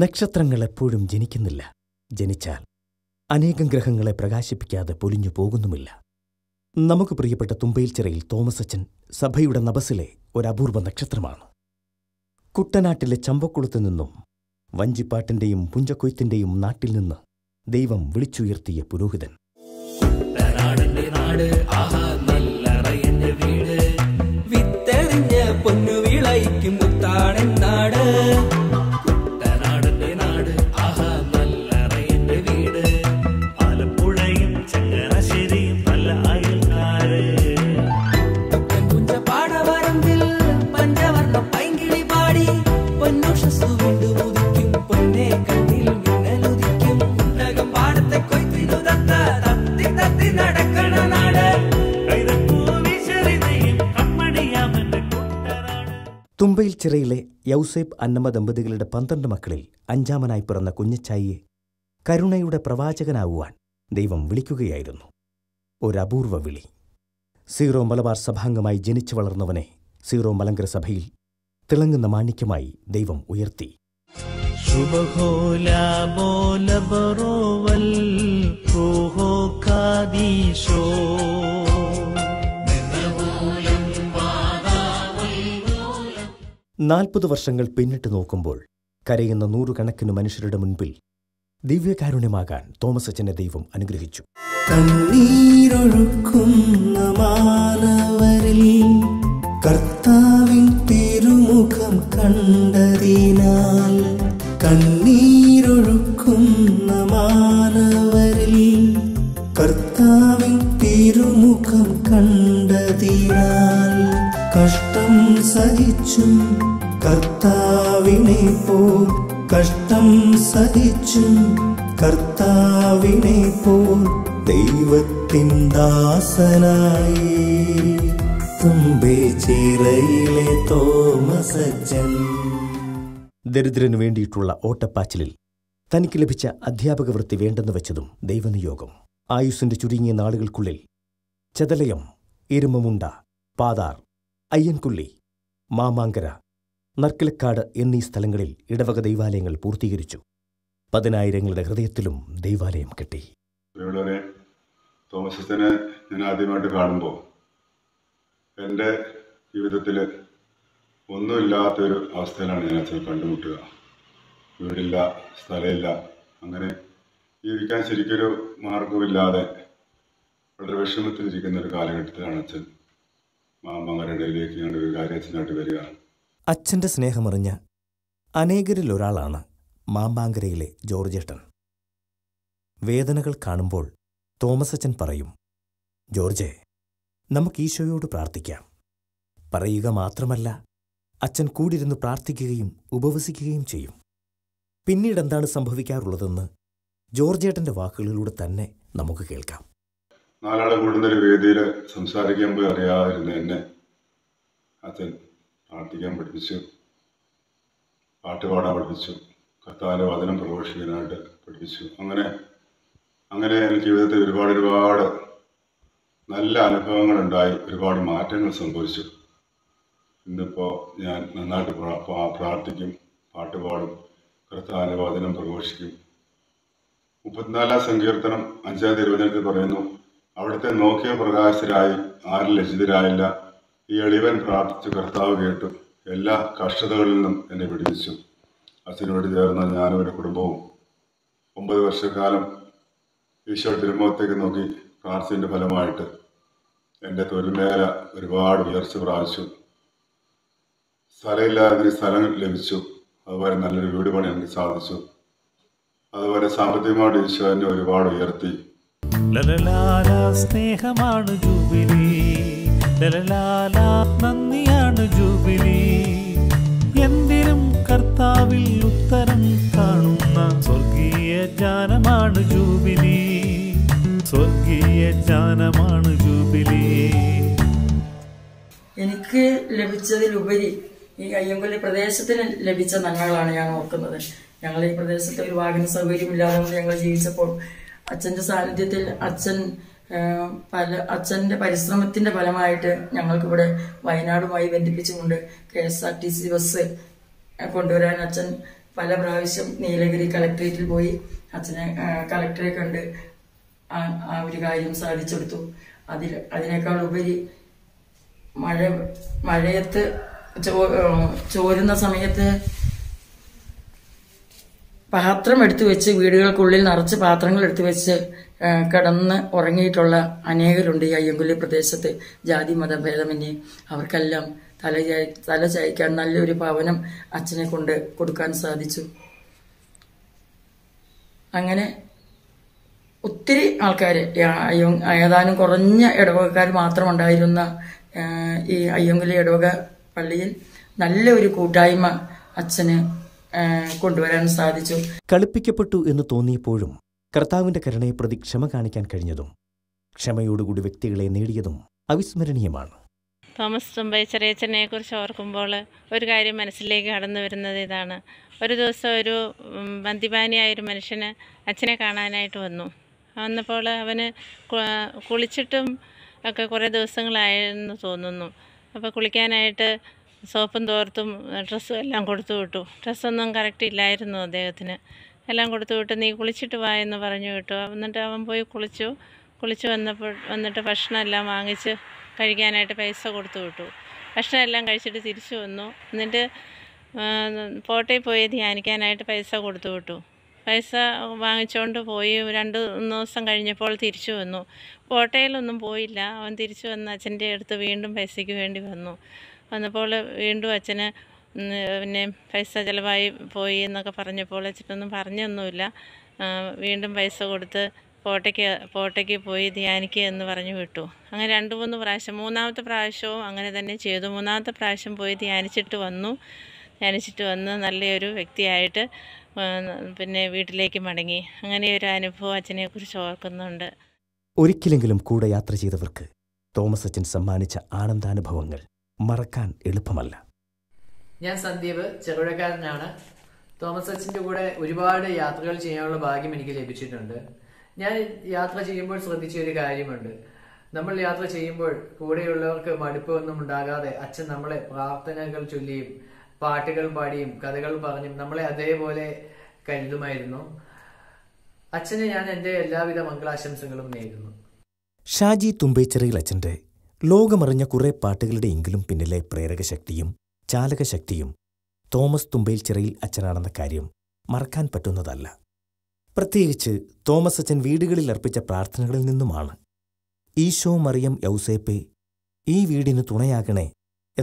നക്ഷത്രങ്ങൾ എപ്പോഴും ജനിക്കുന്നില്ല. ജനിച്ചാൽ അനേകം ഗ്രഹങ്ങളെ പ്രകാശിപ്പിക്കാതെ പൊലിഞ്ഞു പോകുന്നുമില്ല. നമുക്ക് പ്രിയപ്പെട്ട തുമ്പയിൽച്ചിറയിൽ തോമസ് അച്ഛൻ സഭയുടെ നബസിലെ ഒരപൂർവ നക്ഷത്രമാണ്. കുട്ടനാട്ടിലെ ചമ്പക്കുളത്തു നിന്നും വഞ്ചിപ്പാട്ടിൻ്റെയും പുഞ്ചക്കൊയ്ത്തിൻ്റെയും നാട്ടിൽ നിന്ന് ദൈവം വിളിച്ചുയർത്തിയ പുരോഹിതൻ. തുമ്പയിൽ ചിറയിലെ യൗസേബ് അന്നമ്മ ദമ്പതികളുടെ 12 മക്കളിൽ അഞ്ചാമനായി പിറന്ന കുഞ്ഞച്ചായിയെ കരുണയുടെ പ്രവാചകനാവുവാൻ ദൈവം വിളിക്കുകയായിരുന്നു. ഒരപൂർവ വിളി. സീറോ മലബാർ സഭാംഗമായി ജനിച്ചു വളർന്നവനെ സീറോ മലങ്കര സഭയിൽ തിളങ്ങുന്ന മാണിക്യമായി ദൈവം ഉയർത്തി. നാൽപ്പത് വർഷങ്ങൾ പിന്നിട്ട് നോക്കുമ്പോൾ കരയുന്ന നൂറുകണക്കിന് മനുഷ്യരുടെ മുൻപിൽ ദിവ്യകാരുണ്യമാകാൻ തോമസ് അച്ഛനെ ദൈവം അനുഗ്രഹിച്ചു. കർത്താവിൻ തിരുമുഖം കണ്ടതിനാൽ കണ്ണീരൊഴുക്കുന്ന മാനവരിൽ കർത്താവിൻ തിരുമുഖം കണ്ടതിനാൽ കഷ്ടം സഹിച്ചും കർത്താവിനെ പോൽ കഷ്ടം സഹിച്ചും കർത്താവിനെ പോൽ ദൈവത്തിൻ ദാസനായി തുമ്പയിലെ തോമസ് അച്ഛൻ. ദരിദ്രന് വേണ്ടിയിട്ടുള്ള ഓട്ടപ്പാച്ചിലിൽ തനിക്ക് ലഭിച്ച അധ്യാപക വൃത്തി വേണ്ടെന്ന് വെച്ചതും ദൈവനിയോഗം. ആയുസിന്റെ ചുരുങ്ങിയ നാളുകൾക്കുള്ളിൽ ചതലയം, എരുമമുണ്ട, പാതാർ, അയ്യൻകുള്ളി, മാമാങ്കര, നർക്കിലക്കാട് എന്നീ സ്ഥലങ്ങളിൽ ഇടവക ദൈവാലയങ്ങൾ പൂർത്തീകരിച്ചു. പതിനായിരങ്ങളുടെ ഹൃദയത്തിലും ദൈവാലയം കെട്ടി. തോമസ് അച്ഛനെ ഞാൻ ആദ്യമായിട്ട് കാണുമ്പോൾ എൻ്റെ ജീവിതത്തിൽ ഒന്നുമില്ലാത്തൊരു അവസ്ഥയിലാണ് ഞാൻ അച്ഛനെ കണ്ടുമുട്ടുക. വീടില്ല, സ്ഥലമില്ല, അങ്ങനെ ജീവിക്കാൻ ശരിക്കൊരു മാർഗമില്ലാതെ വളരെ വിഷമത്തിലിരിക്കുന്ന ഒരു കാലഘട്ടത്തിലാണ് അച്ഛൻ മാമങ്ങരയിലേക്ക് ഞങ്ങൾ ഒരു കാര്യായിട്ട് വരിക. അച്ഛൻ്റെ സ്നേഹമറിഞ്ഞ അനേകരിൽ ഒരാളാണ് മാമാങ്കരയിലെ ജോർജേട്ടൻ. വേദനകൾ കാണുമ്പോൾ തോമസ് അച്ഛൻ പറയും, "ജോർജെ, നമുക്ക് ഈശോയോട് പ്രാർത്ഥിക്കാം." പറയുക മാത്രമല്ല, അച്ഛൻ കൂടിരുന്ന് പ്രാർത്ഥിക്കുകയും ഉപവസിക്കുകയും ചെയ്യും. പിന്നീടെന്താണ് സംഭവിക്കാറുള്ളതെന്ന് ജോർജേട്ടൻ്റെ വാക്കുകളിലൂടെ തന്നെ നമുക്ക് കേൾക്കാം. നാലാളെ കൂടുന്നൊരു വേദിയിൽ സംസാരിക്കാൻ പോയി അറിയാതിരുന്ന എന്നെ അച്ഛൻ പ്രാർത്ഥിക്കാൻ പഠിപ്പിച്ചു, പാട്ട് പാടാൻ പഠിപ്പിച്ചു, കർത്താവിൻ്റെ വചനം പ്രഘോഷിക്കാനായിട്ട് പഠിപ്പിച്ചു. അങ്ങനെ എനിക്ക് ജീവിതത്തിൽ ഒരുപാട് നല്ല അനുഭവങ്ങളുണ്ടായി, ഒരുപാട് മാറ്റങ്ങൾ സംഭവിച്ചു. ഇന്നിപ്പോൾ ഞാൻ നന്നായിട്ട് പ്രാർത്ഥിക്കും, പാട്ടുപാടും, കർത്താവിൻ്റെ വചനം പ്രഘോഷിക്കും. 34 സങ്കീർത്തനം 5 തിരുവചനത്തിൽ പറയുന്നു, "അവിടുത്തെ നോക്കിയ പ്രകാശിതരായി ആരും ലജ്ജിതരായില്ല. ഈ എളിവൻ പ്രാർത്ഥിച്ചു, കർത്താവ് കേട്ടു, എല്ലാ കഷ്ടതകളിൽ നിന്നും എന്നെ വിടുവിച്ചു." അച്ഛനോട് ചേർന്ന ഞാനും എൻ്റെ കുടുംബവും 9 വർഷക്കാലം ഈശോ തിരുമുഖത്തേക്ക് നോക്കി പ്രാർത്ഥിച്ചതിൻ്റെ ഫലമായിട്ട് എൻ്റെ തൊഴിൽ മേഖല ഒരുപാട് ഉയർച്ച പ്രാപിച്ചു. സ്ഥലമില്ലാതെ സ്ഥലം ലഭിച്ചു. അതുപോലെ നല്ലൊരു വീട് പണി എനിക്ക് സാധിച്ചു. അതുപോലെ സാമ്പത്തികമായിട്ട് ഈശോ എന്നെ ഒരുപാട് ഉയർത്തി. സ്നേഹമാണ് ജൂബിലി, നന്ദിയാണ് ജൂബിലി, എന്തിനും കർത്താവിൽ ഉത്തരം കാണുന്ന സ്വർഗീയ ജ്ഞാനമാണ് ജൂബിലി, സ്വർഗീയ ജ്ഞാനമാണ് ജൂബിലി. എനിക്ക് ലഭിച്ചതിലുപരി ഈ അയ്യൻകുള്ളി പ്രദേശത്തിന് ലഭിച്ച നന്മകളാണ് ഞാൻ ഓർക്കുന്നത്. ഞങ്ങൾ ഈ പ്രദേശത്ത് ഒരു വാഹന സൗകര്യമില്ലാതെ ഞങ്ങൾ ജീവിച്ചപ്പോൾ അച്ഛൻ്റെ സാന്നിധ്യത്തിൽ അച്ഛൻ്റെ പരിശ്രമത്തിൻ്റെ ഫലമായിട്ട് ഞങ്ങൾക്കിവിടെ വയനാടുമായി ബന്ധിപ്പിച്ചുകൊണ്ട് KSRTC ബസ് കൊണ്ടുവരാൻ അച്ഛൻ പല പ്രാവശ്യം നീലഗിരി കളക്ടറേറ്റിൽ പോയി അച്ഛനെ കളക്ടറെ കണ്ട് ആ ഒരു കാര്യം സാധിച്ചെടുത്തു. അതിനേക്കാൾ ഉപരി മഴയത്ത് ചോരുന്ന സമയത്ത് പാത്രം എടുത്തു വെച്ച് വീടുകൾക്കുള്ളിൽ നിറച്ച് പാത്രങ്ങൾ എടുത്തു വെച്ച് കിടന്ന് ഉറങ്ങിയിട്ടുള്ള അനേകരുണ്ട് ഈ അയ്യങ്കുലി പ്രദേശത്ത്. ജാതി മതഭേദമന്യേ അവർക്കെല്ലാം തല ചായ്ക്കാൻ നല്ലൊരു ഭവനം അച്ഛനെ കൊണ്ട് കൊടുക്കാൻ സാധിച്ചു. അങ്ങനെ ഒത്തിരി ആൾക്കാർ, ഏതാനും കുറഞ്ഞ ഇടവകക്കാർ മാത്രമുണ്ടായിരുന്ന ഈ അയ്യങ്കുലി ഇടവക പള്ളിയിൽ നല്ലൊരു കൂട്ടായ്മ അച്ഛന് കൊണ്ടുവരാൻ സാധിച്ചു. കളിപ്പിക്കപ്പെട്ടു എന്ന് തോന്നിയപ്പോഴും കർത്താവിന്റെ കരുണയെ പ്രതി ക്ഷമ കാണിക്കാൻ കഴിഞ്ഞതും ക്ഷമയോടുകൂടി വ്യക്തികളെ നേടിയതും അവിസ്മരണീയമാണ്. തോമസ് തുമ്പയിച്ചിറയച്ചനെ കുറിച്ച് ഓർക്കുമ്പോൾ ഒരു കാര്യം മനസ്സിലേക്ക് കടന്നു വരുന്നത് ഇതാണ്. ഒരു ദിവസം ഒരു മദ്യപാനിയായൊരു മനുഷ്യന് അച്ഛനെ കാണാനായിട്ട് വന്നപ്പോൾ അവന് കുളിച്ചിട്ടും ഒക്കെ കുറേ ദിവസങ്ങളായെന്ന് തോന്നുന്നു. അപ്പോൾ കുളിക്കാനായിട്ട് സോപ്പും തോർത്തും ഡ്രസ്സും എല്ലാം കൊടുത്തു വിട്ടു. ഡ്രസ്സൊന്നും കറക്റ്റ് ഇല്ലായിരുന്നു അദ്ദേഹത്തിന്. എല്ലാം കൊടുത്തു വിട്ട് നീ കുളിച്ചിട്ട് വാ എന്ന് പറഞ്ഞു വിട്ടു. എന്നിട്ട് അവൻ പോയി കുളിച്ചു വന്നിട്ട് ഭക്ഷണമെല്ലാം വാങ്ങിച്ച് കഴിക്കാനായിട്ട് പൈസ കൊടുത്തു വിട്ടു. ഭക്ഷണമെല്ലാം കഴിച്ചിട്ട് തിരിച്ചു വന്നു. എന്നിട്ട് ഫോട്ടോയിൽ പോയി ധ്യാനിക്കാനായിട്ട് പൈസ കൊടുത്തു വിട്ടു. പൈസ വാങ്ങിച്ചുകൊണ്ട് പോയി 2 ദിവസം കഴിഞ്ഞപ്പോൾ തിരിച്ചു വന്നു. ഫോട്ടോയിലൊന്നും പോയില്ല. അവൻ തിരിച്ചു വന്ന് അച്ഛൻ്റെ അടുത്ത് വീണ്ടും പൈസയ്ക്ക് വേണ്ടി വന്നപ്പോൾ വീണ്ടും അച്ഛന് പിന്നെ പൈസ ചിലവായി പോയി എന്നൊക്കെ പറഞ്ഞപ്പോൾ അച്ഛനൊന്നും പറഞ്ഞൊന്നുമില്ല. വീണ്ടും പൈസ കൊടുത്ത് ഫോട്ടോയ്ക്ക് പോയി ധ്യാനിക്കുക എന്ന് പറഞ്ഞു വിട്ടു. അങ്ങനെ 2-3 പ്രാവശ്യം, 3-ാമത്തെ പ്രാവശ്യവും അങ്ങനെ തന്നെ ചെയ്തു. 3-ാമത്തെ പ്രാവശ്യം പോയി ധ്യാനിച്ചിട്ട് വന്ന് നല്ലൊരു വ്യക്തിയായിട്ട് പിന്നെ വീട്ടിലേക്ക് മടങ്ങി. അങ്ങനെ ഒരു അനുഭവം അച്ഛനെക്കുറിച്ച് ഓർക്കുന്നുണ്ട്. ഒരിക്കലെങ്കിലും കൂടെ യാത്ര ചെയ്തവർക്ക് തോമസ് അച്ഛൻ സമ്മാനിച്ച ആനന്ദാനുഭവങ്ങൾ മറക്കാൻ എളുപ്പമല്ല. ഞാൻ സന്ദീപ്, ചെറുപുഴക്കാരനാണ്. തോമസ് അച്ഛൻ്റെ കൂടെ ഒരുപാട് യാത്രകൾ ചെയ്യാനുള്ള ഭാഗ്യം എനിക്ക് ലഭിച്ചിട്ടുണ്ട്. ഞാൻ യാത്ര ചെയ്യുമ്പോൾ ശ്രദ്ധിച്ച ഒരു കാര്യമുണ്ട്. നമ്മൾ യാത്ര ചെയ്യുമ്പോൾ കൂടെയുള്ളവർക്ക് മടുപ്പൊന്നും ഉണ്ടാകാതെ അച്ഛൻ നമ്മളെ പ്രാർത്ഥനകൾ ചൊല്ലിയും പാട്ടുകൾ പാടിയും കഥകൾ പറഞ്ഞും നമ്മളെ അതേപോലെ കരുതുമായിരുന്നു. അച്ഛന് ഞാൻ എൻ്റെ എല്ലാവിധ മംഗളാശംസകളും നേരുന്നു. ഷാജി തുമ്പയിച്ചിറയിൽ അച്ഛൻ്റെ ലോകമറിഞ്ഞ കുറേ പാട്ടുകളുടെ എങ്കിലും പിന്നിലെ പ്രേരകശക്തിയും ചാലകശക്തിയും തോമസ് തുമ്പയിൽച്ചിറയിൽ അച്ഛനാണെന്ന കാര്യം മറക്കാൻ പറ്റുന്നതല്ല. പ്രത്യേകിച്ച് തോമസ് അച്ഛൻ വീടുകളിൽ അർപ്പിച്ച പ്രാർത്ഥനകളിൽ നിന്നുമാണ്. ഈശോ മറിയം യൗസേപ്പെ ഈ വീടിന് തുണയാകണേ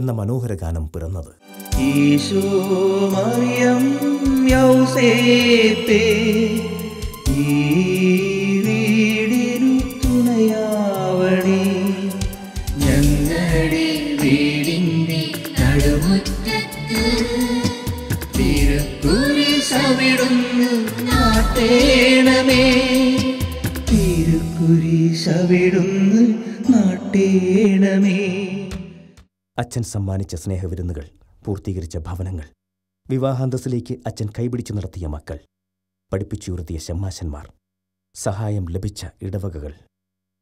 എന്ന മനോഹര ഗാനം പിറന്നത്. ഈശോ മറിയം യൗസേപ്പെ ഈ വീടിനു തുണയാവണേ, ഞങ്ങളുടെ വീടിന്റെ നടുമുറ്റത്ത് തിരുക്കുരിശമിടുന്നു നാട്ടേണമേ, തിരുക്കുരിശമിടുന്നു നാട്ടേണമേ. അച്ഛൻ സമ്മാനിച്ച സ്നേഹവിരുന്നുകൾ, പൂർത്തീകരിച്ച ഭവനങ്ങൾ, വിവാഹാന്തസ്സിലേക്ക് അച്ഛൻ കൈപിടിച്ചു നടത്തിയ മക്കൾ, പഠിപ്പിച്ചുയർത്തിയ ശമ്മാശന്മാർ, സഹായം ലഭിച്ച ഇടവകകൾ,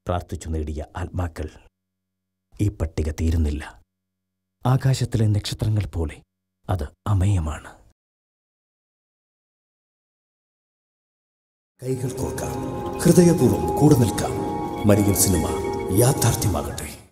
പ്രാർത്ഥിച്ചു നേടിയ ആത്മാക്കൾ. ഈ പട്ടിക തീരുന്നില്ല. ആകാശത്തിലെ നക്ഷത്രങ്ങൾ പോലെ അത് അമേയമാണ്. കൈകൾ കോർക്കാം, ഹൃദയപൂർവ്വം കൂടെ നിൽക്കാം. Marian cinema യാഥാർത്ഥ്യമാകട്ടെ.